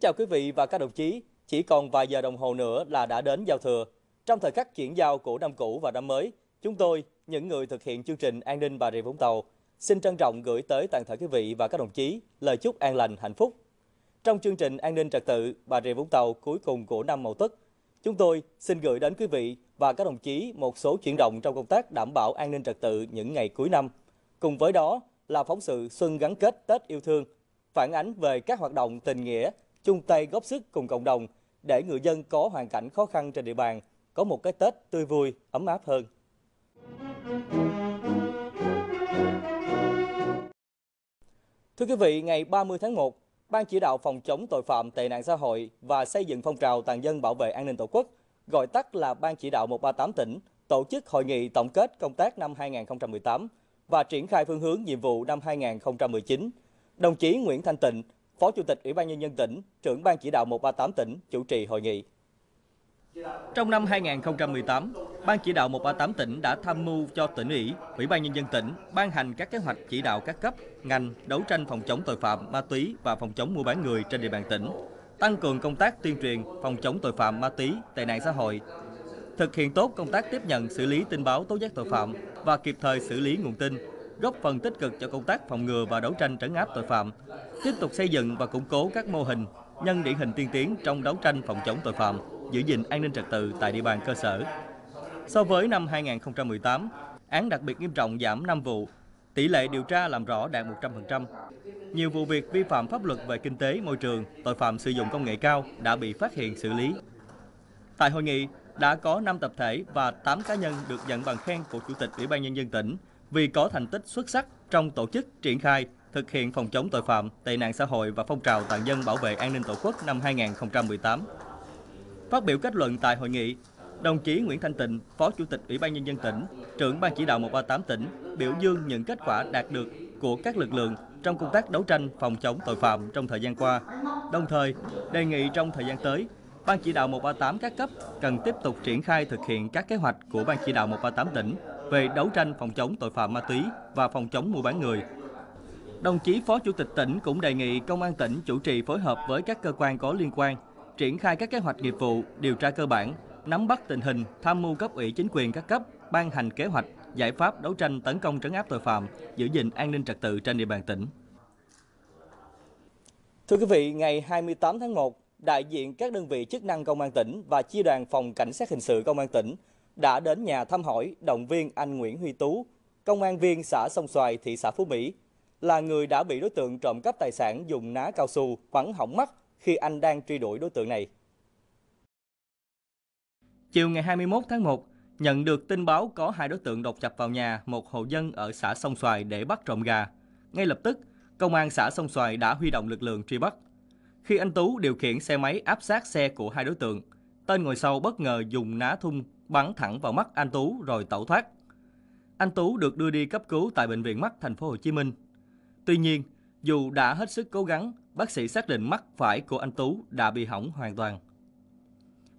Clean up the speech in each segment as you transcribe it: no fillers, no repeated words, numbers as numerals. Chào quý vị và các đồng chí, chỉ còn vài giờ đồng hồ nữa là đã đến giao thừa. Trong thời khắc chuyển giao của năm cũ và năm mới, chúng tôi, những người thực hiện chương trình An ninh Bà Rịa Vũng Tàu, xin trân trọng gửi tới toàn thể quý vị và các đồng chí lời chúc an lành, hạnh phúc. Trong chương trình An ninh Trật tự Bà Rịa Vũng Tàu cuối cùng của năm Mậu Tuất, chúng tôi xin gửi đến quý vị và các đồng chí một số chuyển động trong công tác đảm bảo an ninh trật tự những ngày cuối năm. Cùng với đó là phóng sự Xuân gắn kết Tết yêu thương, phản ánh về các hoạt động tình nghĩa, chung tay góp sức cùng cộng đồng để người dân có hoàn cảnh khó khăn trên địa bàn có một cái Tết tươi vui, ấm áp hơn. Thưa quý vị, ngày 30 tháng 1, Ban Chỉ đạo Phòng chống tội phạm tệ nạn xã hội và xây dựng phong trào toàn dân bảo vệ an ninh Tổ quốc, gọi tắt là Ban Chỉ đạo 138 tỉnh, tổ chức hội nghị tổng kết công tác năm 2018 và triển khai phương hướng nhiệm vụ năm 2019. Đồng chí Nguyễn Thanh Tịnh, Phó Chủ tịch Ủy ban Nhân dân tỉnh, trưởng Ban Chỉ đạo 138 tỉnh chủ trì hội nghị. Trong năm 2018, Ban Chỉ đạo 138 tỉnh đã tham mưu cho tỉnh ủy, Ủy ban Nhân dân tỉnh ban hành các kế hoạch chỉ đạo các cấp, ngành đấu tranh phòng chống tội phạm ma túy và phòng chống mua bán người trên địa bàn tỉnh, tăng cường công tác tuyên truyền phòng chống tội phạm ma túy, tệ nạn xã hội, thực hiện tốt công tác tiếp nhận xử lý tin báo tố giác tội phạm và kịp thời xử lý nguồn tin, góp phần tích cực cho công tác phòng ngừa và đấu tranh trấn áp tội phạm, tiếp tục xây dựng và củng cố các mô hình, nhân điển hình tiên tiến trong đấu tranh phòng chống tội phạm, giữ gìn an ninh trật tự tại địa bàn cơ sở. So với năm 2018, án đặc biệt nghiêm trọng giảm 5 vụ, tỷ lệ điều tra làm rõ đạt 100%. Nhiều vụ việc vi phạm pháp luật về kinh tế, môi trường, tội phạm sử dụng công nghệ cao đã bị phát hiện xử lý. Tại hội nghị, đã có 5 tập thể và 8 cá nhân được nhận bằng khen của Chủ tịch Ủy ban Nhân dân tỉnh vì có thành tích xuất sắc trong tổ chức, triển khai, thực hiện phòng chống tội phạm, tệ nạn xã hội và phong trào toàn dân bảo vệ an ninh Tổ quốc năm 2018. Phát biểu kết luận tại hội nghị, đồng chí Nguyễn Thanh Tịnh, Phó Chủ tịch Ủy ban Nhân dân tỉnh, trưởng Ban Chỉ đạo 138 tỉnh biểu dương những kết quả đạt được của các lực lượng trong công tác đấu tranh phòng chống tội phạm trong thời gian qua. Đồng thời, đề nghị trong thời gian tới, Ban Chỉ đạo 138 các cấp cần tiếp tục triển khai thực hiện các kế hoạch của Ban Chỉ đạo 138 tỉnh về đấu tranh phòng chống tội phạm ma túy và phòng chống mua bán người. Đồng chí Phó Chủ tịch tỉnh cũng đề nghị Công an tỉnh chủ trì phối hợp với các cơ quan có liên quan, triển khai các kế hoạch nghiệp vụ, điều tra cơ bản, nắm bắt tình hình, tham mưu cấp ủy chính quyền các cấp, ban hành kế hoạch, giải pháp đấu tranh tấn công trấn áp tội phạm, giữ gìn an ninh trật tự trên địa bàn tỉnh. Thưa quý vị, ngày 28 tháng 1, đại diện các đơn vị chức năng Công an tỉnh và Chi đoàn Phòng Cảnh sát Hình sự Công an tỉnh đã đến nhà thăm hỏi, động viên anh Nguyễn Huy Tú, công an viên xã Sông Xoài, thị xã Phú Mỹ, là người đã bị đối tượng trộm cắp tài sản dùng ná cao su bắn hỏng mắt khi anh đang truy đuổi đối tượng này. Chiều ngày 21 tháng 1, nhận được tin báo có hai đối tượng đột nhập vào nhà một hộ dân ở xã Sông Xoài để bắt trộm gà. Ngay lập tức, công an xã Sông Xoài đã huy động lực lượng truy bắt. Khi anh Tú điều khiển xe máy áp sát xe của hai đối tượng, tên ngồi sau bất ngờ dùng ná thun bắn thẳng vào mắt anh Tú rồi tẩu thoát. Anh Tú được đưa đi cấp cứu tại bệnh viện mắt thành phố Hồ Chí Minh. Tuy nhiên, dù đã hết sức cố gắng, bác sĩ xác định mắt phải của anh Tú đã bị hỏng hoàn toàn.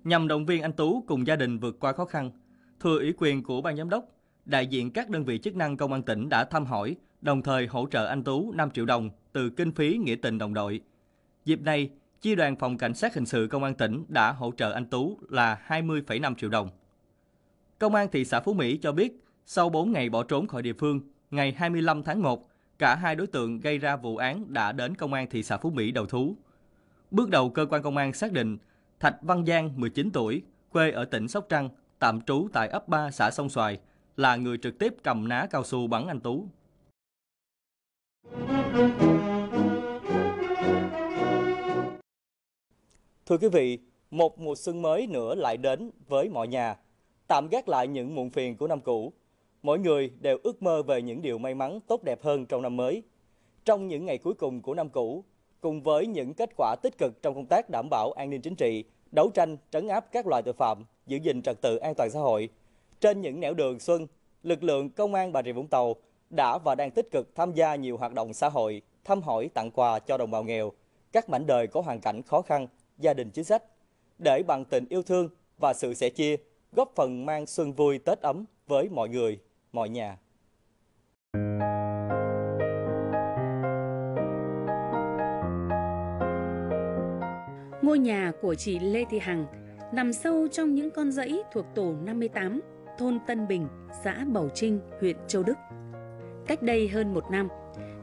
Nhằm động viên anh Tú cùng gia đình vượt qua khó khăn, thừa ủy quyền của ban giám đốc, đại diện các đơn vị chức năng Công an tỉnh đã thăm hỏi, đồng thời hỗ trợ anh Tú 5 triệu đồng từ kinh phí nghĩa tình đồng đội. Dịp này, Chi đoàn Phòng Cảnh sát Hình sự Công an tỉnh đã hỗ trợ anh Tú là 20,5 triệu đồng. Công an thị xã Phú Mỹ cho biết, sau 4 ngày bỏ trốn khỏi địa phương, ngày 25 tháng 1, cả hai đối tượng gây ra vụ án đã đến Công an thị xã Phú Mỹ đầu thú. Bước đầu, cơ quan công an xác định Thạch Văn Giang, 19 tuổi, quê ở tỉnh Sóc Trăng, tạm trú tại ấp 3 xã Sông Xoài, là người trực tiếp cầm ná cao su bắn anh Tú. Thưa quý vị, một mùa xuân mới nữa lại đến với mọi nhà. Tạm gác lại những muộn phiền của năm cũ, mỗi người đều ước mơ về những điều may mắn tốt đẹp hơn trong năm mới. Trong những ngày cuối cùng của năm cũ, cùng với những kết quả tích cực trong công tác đảm bảo an ninh chính trị, đấu tranh, trấn áp các loại tội phạm, giữ gìn trật tự an toàn xã hội, trên những nẻo đường xuân, lực lượng Công an Bà Rịa Vũng Tàu đã và đang tích cực tham gia nhiều hoạt động xã hội, thăm hỏi tặng quà cho đồng bào nghèo, các mảnh đời có hoàn cảnh khó khăn, gia đình chính sách, để bằng tình yêu thương và sự sẻ chia, góp phần mang xuân vui Tết ấm với mọi người, mọi nhà. Ngôi nhà của chị Lê Thị Hằng nằm sâu trong những con dãy thuộc tổ 58, thôn Tân Bình, xã Bàu Chinh, huyện Châu Đức. Cách đây hơn một năm,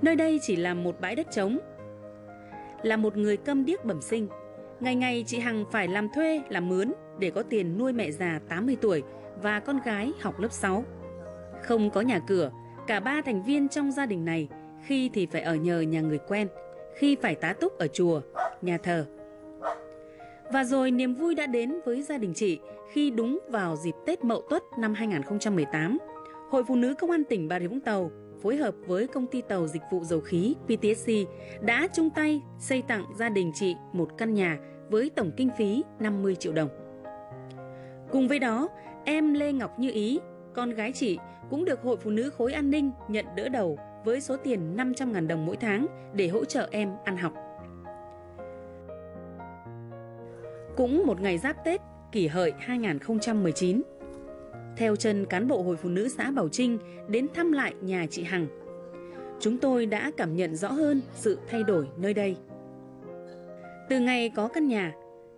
nơi đây chỉ là một bãi đất trống. Là một người câm điếc bẩm sinh, ngày ngày chị Hằng phải làm thuê, làm mướn để có tiền nuôi mẹ già 80 tuổi và con gái học lớp 6. Không có nhà cửa, cả ba thành viên trong gia đình này khi thì phải ở nhờ nhà người quen, khi phải tá túc ở chùa, nhà thờ. Và rồi niềm vui đã đến với gia đình chị khi đúng vào dịp Tết Mậu Tuất năm 2018, Hội Phụ nữ Công an tỉnh Bà Rịa Vũng Tàu phối hợp với công ty tàu dịch vụ dầu khí PTSC đã chung tay xây tặng gia đình chị một căn nhà với tổng kinh phí 50 triệu đồng. Cùng với đó, em Lê Ngọc Như Ý, con gái chị, cũng được Hội Phụ nữ Khối An ninh nhận đỡ đầu với số tiền 500.000 đồng mỗi tháng để hỗ trợ em ăn học. Cũng một ngày giáp Tết, Kỷ Hợi 2019, theo chân cán bộ Hội Phụ nữ xã Bàu Chinh đến thăm lại nhà chị Hằng, chúng tôi đã cảm nhận rõ hơn sự thay đổi nơi đây. Từ ngày có căn nhà,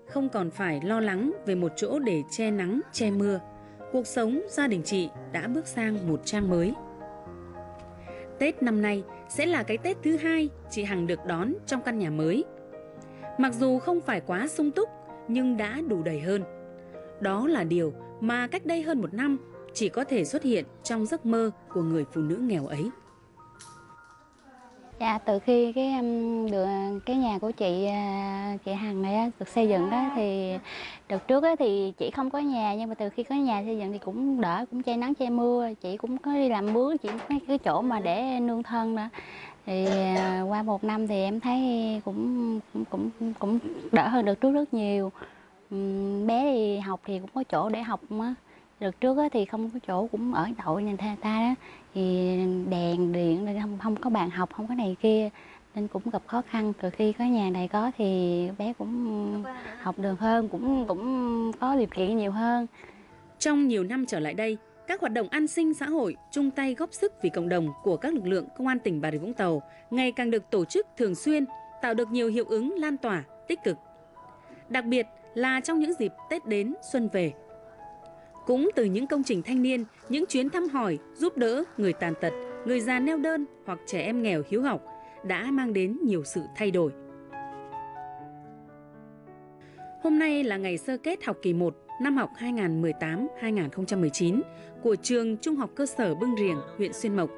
không còn phải lo lắng về một chỗ để che nắng, che mưa, cuộc sống gia đình chị đã bước sang một trang mới. Tết năm nay sẽ là cái Tết thứ hai chị Hằng được đón trong căn nhà mới. Mặc dù không phải quá sung túc, nhưng đã đủ đầy hơn. Đó là điều mà cách đây hơn một năm chỉ có thể xuất hiện trong giấc mơ của người phụ nữ nghèo ấy. Dạ, từ khi cái nhà của chị Hằng này được xây dựng đó, thì đợt trước đó thì chị không có nhà, nhưng mà từ khi có nhà xây dựng thì cũng đỡ, cũng che nắng che mưa, chị cũng có đi làm mướn, chị cũng có cái chỗ mà để nương thân đó. Thì qua một năm thì em thấy cũng đỡ hơn được trước rất nhiều. Bé thì học thì cũng có chỗ để học á. Đợt trước thì không có chỗ, cũng ở đội nên ta đó, thì đèn điện nên không có bàn học, không có này kia, nên cũng gặp khó khăn. Từ khi có nhà này có thì bé cũng học được hơn, cũng có điều kiện nhiều hơn. Trong nhiều năm trở lại đây, các hoạt động an sinh xã hội chung tay góp sức vì cộng đồng của các lực lượng Công an tỉnh Bà Rịa Vũng Tàu ngày càng được tổ chức thường xuyên, tạo được nhiều hiệu ứng lan tỏa tích cực. Đặc biệt là trong những dịp Tết đến xuân về. Cũng từ những công trình thanh niên, những chuyến thăm hỏi, giúp đỡ người tàn tật, người già neo đơn hoặc trẻ em nghèo hiếu học đã mang đến nhiều sự thay đổi. Hôm nay là ngày sơ kết học kỳ 1 năm học 2018-2019 của trường Trung học cơ sở Bưng Riềng, huyện Xuyên Mộc.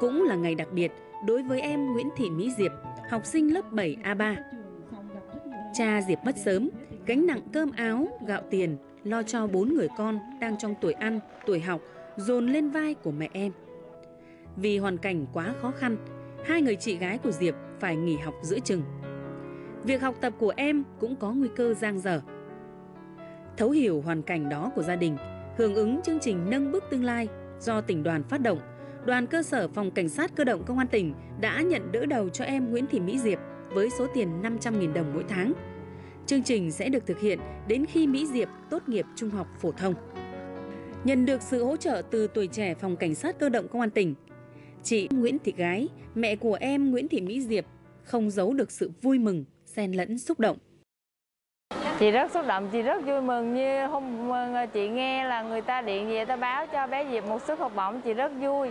Cũng là ngày đặc biệt đối với em Nguyễn Thị Mỹ Diệp, học sinh lớp 7A3. Cha Diệp mất sớm, gánh nặng cơm áo, gạo tiền, lo cho 4 người con đang trong tuổi ăn, tuổi học dồn lên vai của mẹ em. Vì hoàn cảnh quá khó khăn, hai người chị gái của Diệp phải nghỉ học giữa chừng. Việc học tập của em cũng có nguy cơ dang dở. Thấu hiểu hoàn cảnh đó của gia đình, hưởng ứng chương trình Nâng bước tương lai do tỉnh đoàn phát động, đoàn cơ sở phòng cảnh sát cơ động Công an tỉnh đã nhận đỡ đầu cho em Nguyễn Thị Mỹ Diệp với số tiền 500.000 đồng mỗi tháng. Chương trình sẽ được thực hiện đến khi Mỹ Diệp tốt nghiệp trung học phổ thông. Nhận được sự hỗ trợ từ tuổi trẻ phòng cảnh sát cơ động Công an tỉnh, chị Nguyễn Thị Gái, mẹ của em Nguyễn Thị Mỹ Diệp, không giấu được sự vui mừng xen lẫn xúc động. Chị rất xúc động, chị rất vui mừng. Như hôm chị nghe là người ta điện về, ta báo cho bé Diệp một suất học bổng, chị rất vui.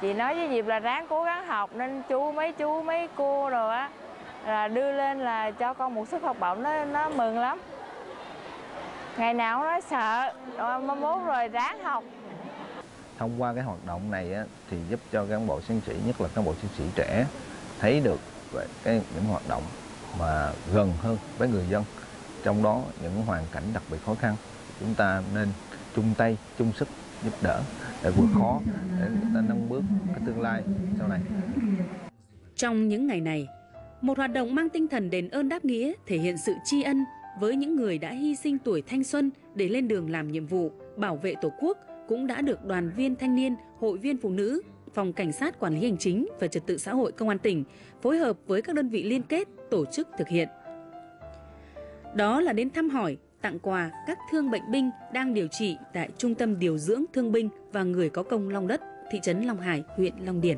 Chị nói với Diệp là ráng cố gắng học, nên mấy cô rồi á là đưa lên là cho con một suất học bổng, nó mừng lắm. Ngày nào nó sợ, mong muốn rồi ráng học. Thông qua cái hoạt động này á, thì giúp cho cán bộ chiến sĩ, nhất là cán bộ chiến sĩ trẻ, thấy được những hoạt động mà gần hơn với người dân. Trong đó những hoàn cảnh đặc biệt khó khăn, chúng ta nên chung tay, chung sức giúp đỡ để vượt khó, để chúng ta nâng bước cái tương lai sau này. Trong những ngày này, một hoạt động mang tinh thần đền ơn đáp nghĩa, thể hiện sự tri ân với những người đã hy sinh tuổi thanh xuân để lên đường làm nhiệm vụ, bảo vệ Tổ quốc cũng đã được đoàn viên thanh niên, hội viên phụ nữ Phòng Cảnh sát Quản lý Hành chính và Trật tự xã hội Công an tỉnh phối hợp với các đơn vị liên kết tổ chức thực hiện. Đó là đến thăm hỏi, tặng quà các thương bệnh binh đang điều trị tại Trung tâm Điều dưỡng Thương binh và Người có công Long Đất, thị trấn Long Hải, huyện Long Điền.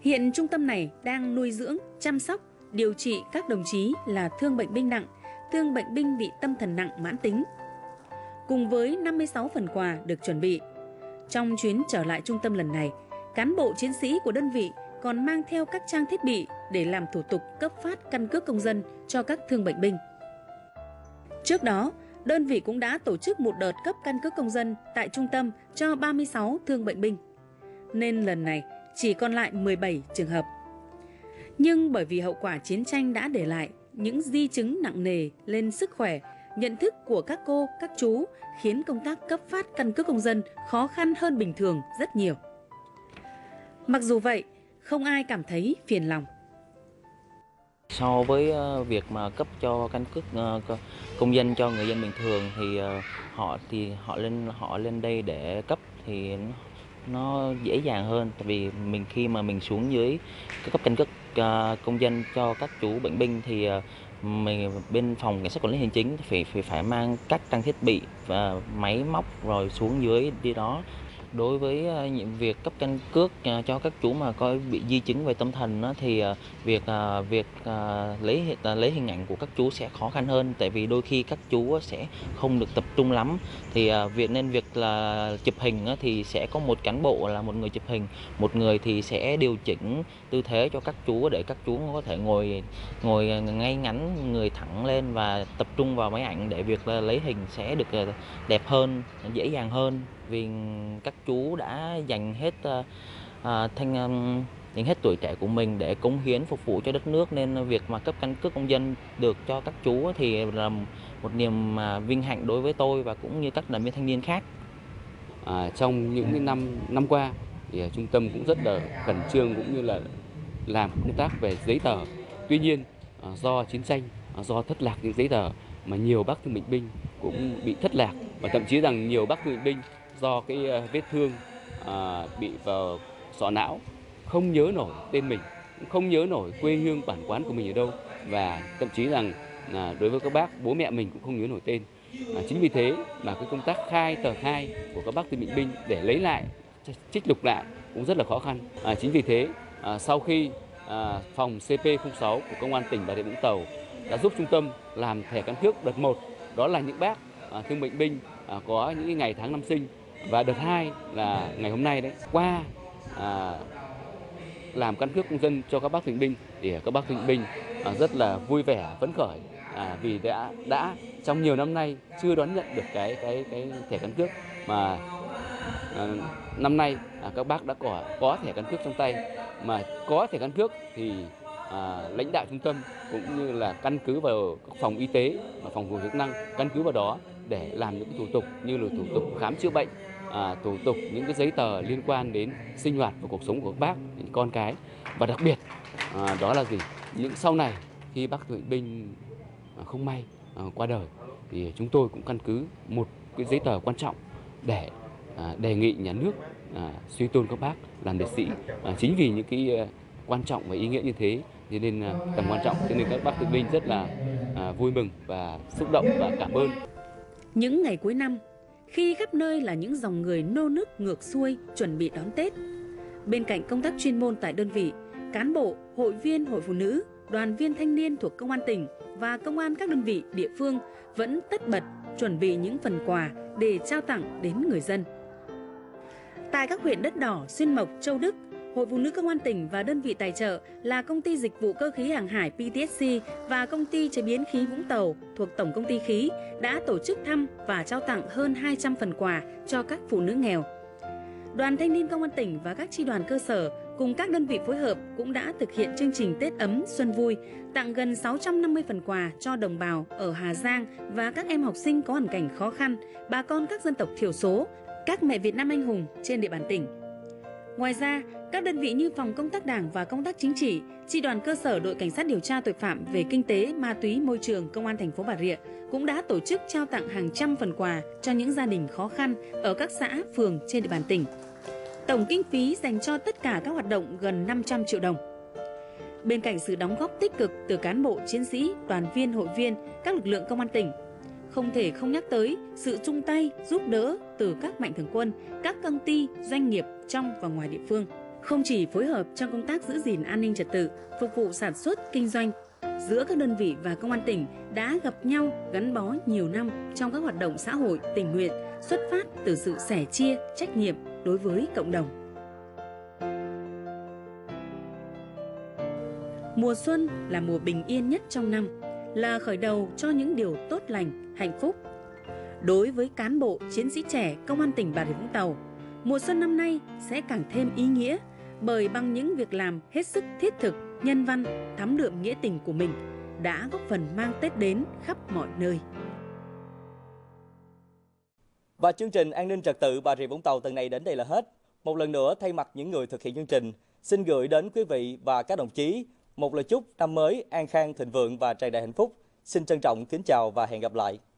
Hiện trung tâm này đang nuôi dưỡng, chăm sóc, điều trị các đồng chí là thương bệnh binh nặng, thương bệnh binh bị tâm thần nặng mãn tính. Cùng với 56 phần quà được chuẩn bị, trong chuyến trở lại trung tâm lần này, cán bộ chiến sĩ của đơn vị còn mang theo các trang thiết bị để làm thủ tục cấp phát căn cước công dân cho các thương bệnh binh. Trước đó, đơn vị cũng đã tổ chức một đợt cấp căn cước công dân tại trung tâm cho 36 thương bệnh binh, nên lần này chỉ còn lại 17 trường hợp. Nhưng bởi vì hậu quả chiến tranh đã để lại những di chứng nặng nề lên sức khỏe, nhận thức của các cô, các chú khiến công tác cấp phát căn cước công dân khó khăn hơn bình thường rất nhiều. Mặc dù vậy, không ai cảm thấy phiền lòng. So với việc mà cấp cho căn cước công dân cho người dân bình thường thì họ lên đây để cấp thì nó dễ dàng hơn, tại vì khi mà mình xuống dưới cấp căn cước công dân cho các chú bệnh binh thì mình bên phòng Cảnh sát Quản lý Hành chính phải mang các trang thiết bị và máy móc rồi xuống dưới đi đó. Đối với việc cấp căn cước cho các chú mà có bị di chứng về tâm thần thì việc lấy hình ảnh của các chú sẽ khó khăn hơn, tại vì đôi khi các chú sẽ không được tập trung lắm, thì việc chụp hình thì sẽ có một cán bộ là một người chụp hình, một người thì sẽ điều chỉnh tư thế cho các chú để các chú có thể ngồi ngay ngắn, người thẳng lên và tập trung vào máy ảnh để việc lấy hình sẽ được đẹp hơn, dễ dàng hơn. Vì các chú đã dành hết tuổi trẻ của mình để cống hiến phục vụ cho đất nước, nên việc mà cấp căn cước công dân được cho các chú thì là một niềm vinh hạnh đối với tôi và cũng như các đoàn viên thanh niên khác. Trong những năm qua thì trung tâm cũng rất là khẩn trương cũng như là làm công tác về giấy tờ. Tuy nhiên do chiến tranh, do thất lạc những giấy tờ mà nhiều bác thương bệnh binh cũng bị thất lạc, và thậm chí rằng nhiều bác thương bệnh binh do cái vết thương bị vào sọ não không nhớ nổi tên mình, không nhớ nổi quê hương bản quán của mình ở đâu, và thậm chí rằng đối với các bác bố mẹ mình cũng không nhớ nổi tên. Chính vì thế mà cái công tác khai tờ khai của các bác thương bệnh binh để lấy lại, trích lục lại cũng rất là khó khăn. Chính vì thế sau khi phòng CP06 của Công an tỉnh Bà Rịa Vũng Tàu đã giúp trung tâm làm thẻ căn cước đợt 1, đó là những bác thương bệnh binh có những ngày tháng năm sinh, và đợt 2 là ngày hôm nay đấy. Qua làm căn cước công dân cho các bác thương binh thì các bác thương binh rất là vui vẻ, phấn khởi vì đã trong nhiều năm nay chưa đón nhận được cái thẻ căn cước, mà năm nay các bác đã có thẻ căn cước trong tay. Mà có thẻ căn cước thì lãnh đạo trung tâm cũng như là căn cứ vào các phòng y tế và phòng chức năng, căn cứ vào đó để làm những thủ tục như là thủ tục khám chữa bệnh, thủ tục những cái giấy tờ liên quan đến sinh hoạt và cuộc sống của các bác, những con cái, và đặc biệt đó là gì, những sau này khi bác thương binh không may qua đời thì chúng tôi cũng căn cứ một cái giấy tờ quan trọng để đề nghị nhà nước suy tôn các bác làm liệt sĩ. Chính vì những cái quan trọng và ý nghĩa như thế cho nên tầm quan trọng, cho nên các bác thương binh rất là vui mừng và xúc động và cảm ơn. Những ngày cuối năm, khi khắp nơi là những dòng người nô nức ngược xuôi chuẩn bị đón Tết, bên cạnh công tác chuyên môn tại đơn vị, cán bộ, hội viên hội phụ nữ, đoàn viên thanh niên thuộc Công an tỉnh và công an các đơn vị địa phương vẫn tất bật chuẩn bị những phần quà để trao tặng đến người dân. Tại các huyện Đất Đỏ, Xuyên Mộc, Châu Đức, Hội Phụ nữ Công an tỉnh và đơn vị tài trợ là Công ty Dịch vụ Cơ khí Hàng hải PTSC và Công ty Chế biến Khí Vũng Tàu thuộc Tổng Công ty Khí đã tổ chức thăm và trao tặng hơn 200 phần quà cho các phụ nữ nghèo. Đoàn Thanh niên Công an tỉnh và các chi đoàn cơ sở cùng các đơn vị phối hợp cũng đã thực hiện chương trình Tết ấm xuân vui, tặng gần 650 phần quà cho đồng bào ở Hà Giang và các em học sinh có hoàn cảnh khó khăn, bà con các dân tộc thiểu số, các mẹ Việt Nam anh hùng trên địa bàn tỉnh. Ngoài ra, các đơn vị như Phòng Công tác Đảng và Công tác Chính trị, Chi đoàn cơ sở Đội Cảnh sát điều tra tội phạm về kinh tế, ma túy, môi trường Công an thành phố Bà Rịa cũng đã tổ chức trao tặng hàng trăm phần quà cho những gia đình khó khăn ở các xã, phường trên địa bàn tỉnh. Tổng kinh phí dành cho tất cả các hoạt động gần 500 triệu đồng. Bên cạnh sự đóng góp tích cực từ cán bộ, chiến sĩ, đoàn viên, hội viên, các lực lượng công an tỉnh, không thể không nhắc tới sự chung tay, giúp đỡ từ các mạnh thường quân, các công ty, doanh nghiệp trong và ngoài địa phương. Không chỉ phối hợp trong công tác giữ gìn an ninh trật tự, phục vụ sản xuất, kinh doanh, giữa các đơn vị và công an tỉnh đã gặp nhau gắn bó nhiều năm trong các hoạt động xã hội, tình nguyện, xuất phát từ sự sẻ chia, trách nhiệm đối với cộng đồng. Mùa xuân là mùa bình yên nhất trong năm, là khởi đầu cho những điều tốt lành, hạnh phúc. Đối với cán bộ, chiến sĩ trẻ Công an tỉnh Bà Rịa Vũng Tàu, mùa xuân năm nay sẽ càng thêm ý nghĩa bởi bằng những việc làm hết sức thiết thực, nhân văn, thắm đượm nghĩa tình của mình đã góp phần mang Tết đến khắp mọi nơi. Và chương trình An ninh trật tự Bà Rịa Vũng Tàu tuần này đến đây là hết. Một lần nữa thay mặt những người thực hiện chương trình, xin gửi đến quý vị và các đồng chí một lời chúc năm mới an khang, thịnh vượng và tràn đầy hạnh phúc. Xin trân trọng kính chào và hẹn gặp lại.